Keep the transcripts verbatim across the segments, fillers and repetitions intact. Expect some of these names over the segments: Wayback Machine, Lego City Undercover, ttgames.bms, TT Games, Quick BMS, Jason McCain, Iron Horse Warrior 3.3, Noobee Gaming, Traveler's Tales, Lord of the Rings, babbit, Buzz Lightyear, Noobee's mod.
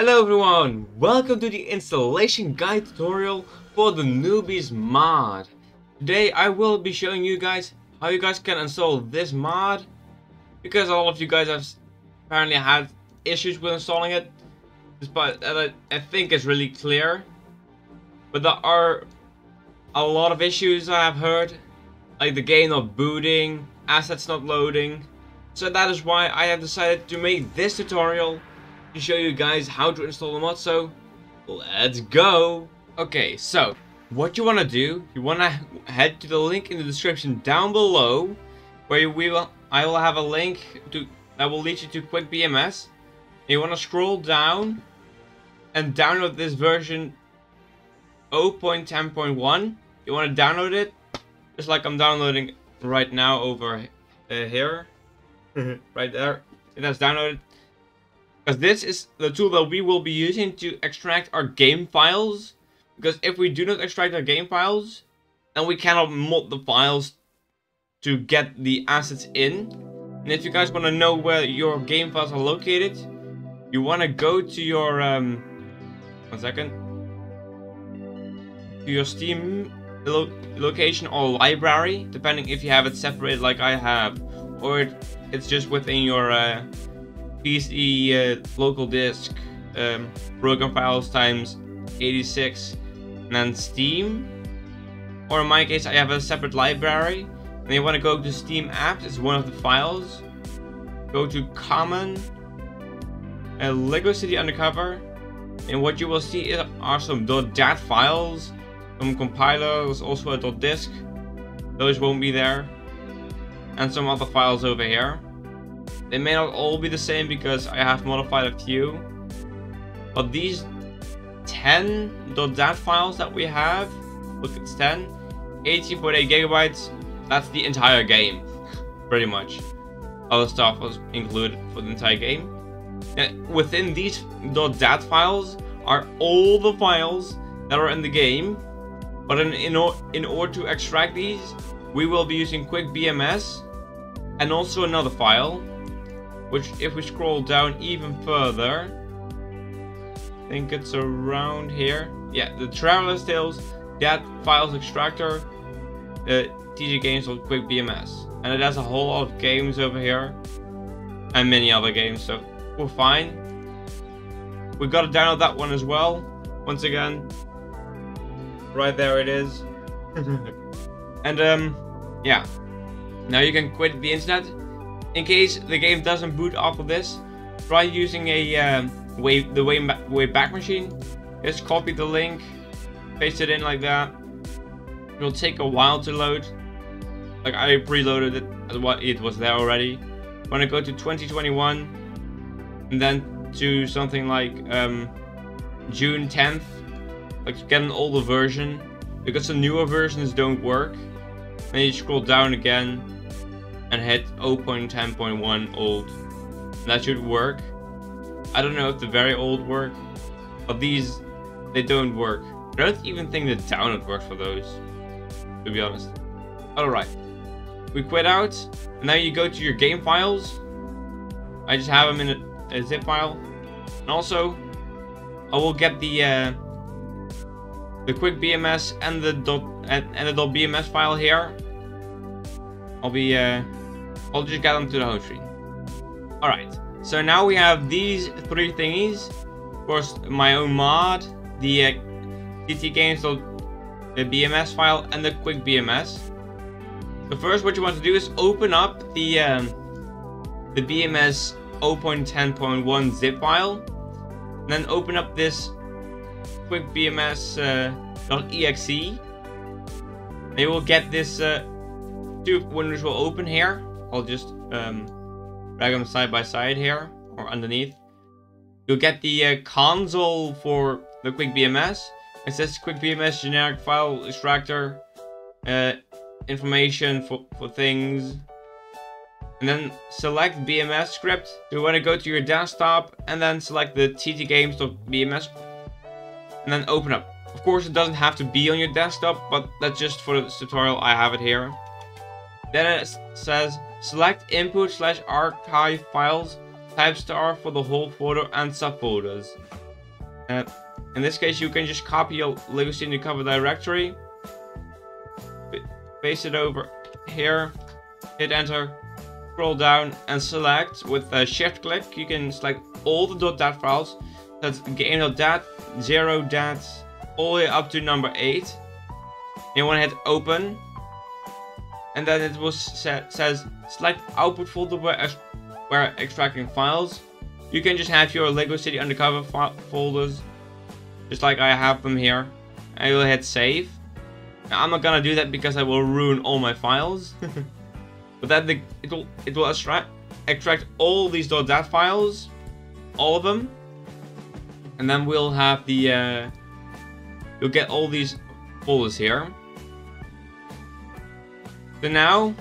Hello everyone, welcome to the installation guide tutorial for the Noobee's mod. Today I will be showing you guys how you guys can install this mod, because all of you guys have apparently had issues with installing it, despite that I think it's really clear. But there are a lot of issues I have heard, like the game not booting, assets not loading. So that is why I have decided to make this tutorial to show you guys how to install the mod, so let's go! Okay, so what you want to do, you want to head to the link in the description down below, where we will, I will have a link to that will lead you to Quick B M S. You want to scroll down and download this version zero point ten point one. You want to download it, just like I'm downloading right now over uh, here, right there. It has downloaded. Because this is the tool that we will be using to extract our game files. Because if we do not extract our game files, then we cannot mod the files to get the assets in. And if you guys want to know where your game files are located, you want to go to your um, one second, to your Steam lo location or library, depending if you have it separated like I have, or it, it's just within your Uh, P C uh, local disk, um, program files times eighty-six, and then Steam. Or in my case, I have a separate library. And you want to go to Steam apps, it's one of the files. Go to Common, uh, Lego City Undercover, and what you will see is are some .dat files, some compilers, also a .disk. Those won't be there, and some other files over here. They may not all be the same because I have modified a few, but these ten dot dat files that we have, look, it's ten, eighteen point eight gigabytes, that's the entire game, pretty much. Other stuff was included for the entire game. Now, within these .dat files are all the files that are in the game, but in, in, or, in order to extract these, we will be using Quick B M S and also another file, which if we scroll down even further, I think it's around here. Yeah, the Traveler's Tales, that files extractor, uh, t t games dot b m s. And it has a whole lot of games over here, and many other games, so we're fine. We've got to download that one as well, once again. Right there it is. And um, yeah, now you can quit the internet. In case the game doesn't boot off of this, try using a um, way, the way, way back machine. Just copy the link, paste it in like that. It'll take a while to load. Like I preloaded it, it was there already. I'm gonna go to twenty twenty-one, and then to something like um, June tenth. Like you get an older version, because the newer versions don't work. Then you scroll down again and hit zero point ten point one old. That should work. I don't know if the very old work, but these, they don't work. I don't even think the download works for those, to be honest. Alright, we quit out, and now you go to your game files. I just have them in a, a zip file. And also, I will get the uh, the Quick B M S and the dot, and, and the .bms file here. I'll be uh, I'll just get them to the home screen. Alright, so now we have these three thingies. Of course, my own mod, the uh, ttgames dot b m s file, and the Quick B M S. So first, what you want to do is open up the um, the B M S zero point ten point one zip file, and then open up this Quick B M S uh, .exe, and you will get this. Uh, Two windows will open here. I'll just um, drag them side by side here, or underneath. You'll get the uh, console for the Quick B M S. It says Quick B M S generic file extractor, uh, information for, for things. And then select B M S script. You want to go to your desktop and then select the ttgames dot b m s and then open up. Of course, it doesn't have to be on your desktop, but that's just for this tutorial. I have it here. Then it says select input slash archive files type star for the whole folder and subfolders. Uh, in this case, you can just copy your Lego City Undercover directory, paste it over here, hit enter, scroll down and select with a shift click. You can select all the .dat files. That's game.dat, zero dot dat, all the way up to number eight. You want to hit open, and then it will sa says select output folder where, ex where extracting files. You can just have your Lego City Undercover folders, just like I have them here. I will hit save. Now, I'm not gonna do that because I will ruin all my files. But then the, it will it will extract extract all these .dat files, all of them, and then we'll have the uh, you'll get all these folders here. So now,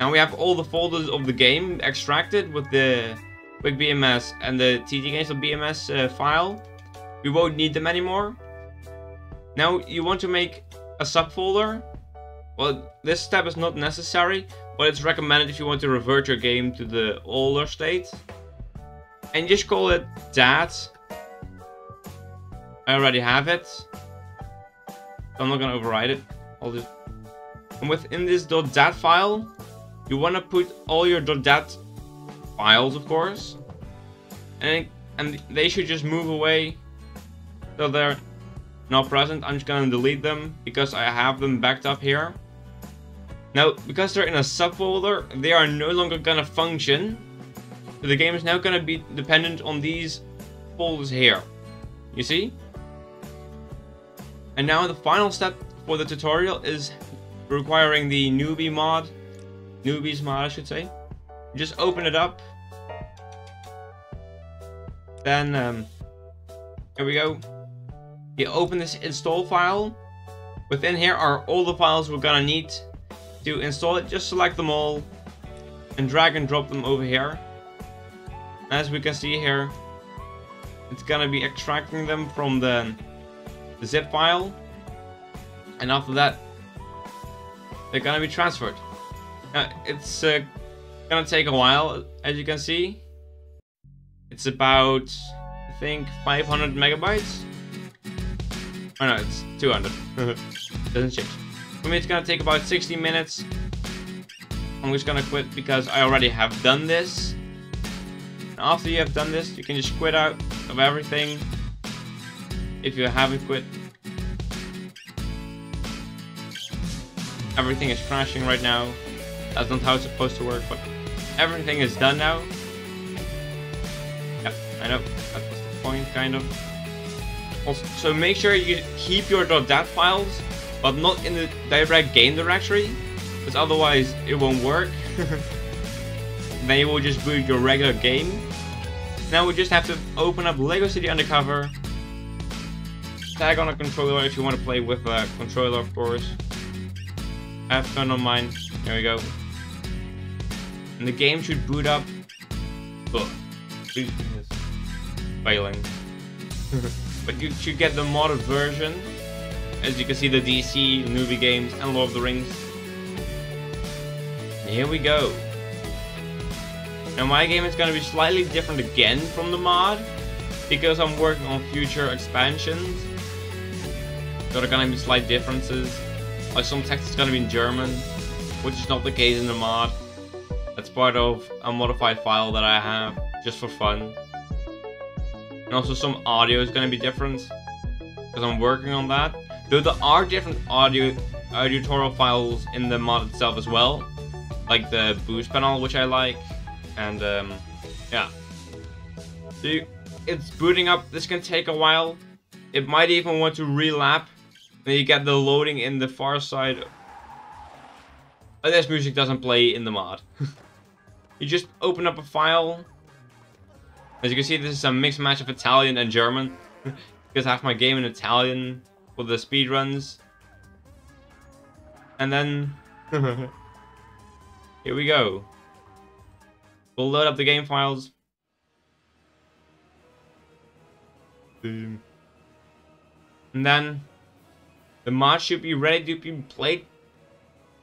now we have all the folders of the game extracted with the Quick B M S and the ttgames.bms uh, file. We won't need them anymore. Now you want to make a subfolder. Well, this step is not necessary, but it's recommended if you want to revert your game to the older state. And just call it dat. I already have it, I'm not gonna override it. I'll just... And within this .dat file, you wanna put all your .dat files, of course, and and they should just move away, so they're not present. I'm just gonna delete them because I have them backed up here. Now, because they're in a subfolder, they are no longer gonna function. So the game is now gonna be dependent on these folders here. You see? And now the final step for the tutorial is requiring the Noobee's mod. Noobee's mod, I should say. Just open it up. Then, um, here we go. You open this install file. Within here are all the files we're gonna need to install it. Just select them all and drag and drop them over here. As we can see here, it's gonna be extracting them from the zip file, and after that they're gonna be transferred. Now it's uh, gonna take a while. As you can see, it's about, I think, five hundred megabytes. Oh no, it's two hundred. Doesn't change. For me, it's gonna take about sixty minutes. I'm just gonna quit because I already have done this. And after you have done this, you can just quit out of everything if you haven't quit. Everything is crashing right now. That's not how it's supposed to work, but everything is done now. Yep, I know, that was the point, kind of. Also, so make sure you keep your .dat files, but not in the direct game directory, because otherwise it won't work. Then you will just boot your regular game. Now we just have to open up Lego City Undercover. Tag on a controller if you want to play with a controller, of course. I have none on mine. There we go. And the game should boot up. Ugh. Failing. But you should get the modded version. As you can see, the D C, Noobee's games, and Lord of the Rings. And here we go. Now my game is going to be slightly different again from the mod, because I'm working on future expansions. So there are going to be slight differences, like some text is going to be in German, which is not the case in the mod. That's part of a modified file that I have, just for fun. And also some audio is going to be different, because I'm working on that. Though there are different audio audio files in the mod itself as well, like the boost panel, which I like, and um, yeah. So you, it's booting up. This can take a while. It might even want to relap, and you get the loading in the far side. But this music doesn't play in the mod. You just open up a file. As you can see, this is a mixed match of Italian and German, because I have my game in Italian for the speed runs. And then here we go. We'll load up the game files. And then the mod should be ready to be played.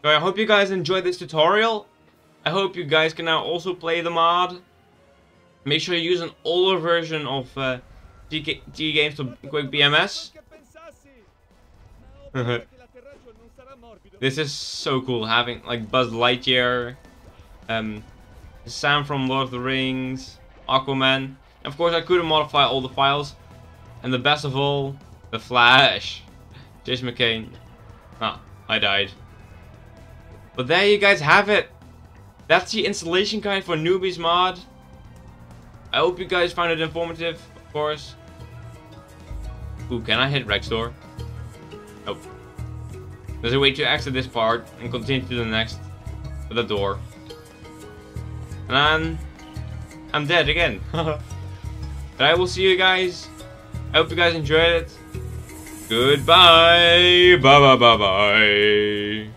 So I hope you guys enjoyed this tutorial. I hope you guys can now also play the mod. Make sure you use an older version of uh, T T Games from Quick B M S. This is so cool, having like Buzz Lightyear, um, Sam from Lord of the Rings, Aquaman. And of course, I couldn't modify all the files, and the best of all, the Flash, Jason McCain. Ah, I died. But there you guys have it. That's the installation guide for Noobee's mod. I hope you guys found it informative, of course. Ooh, can I hit Rec Store? Nope. There's a way to exit this part and continue to the next with a door. And I'm, I'm dead again. But I will see you guys. I hope you guys enjoyed it. Goodbye. Bye bye bye bye.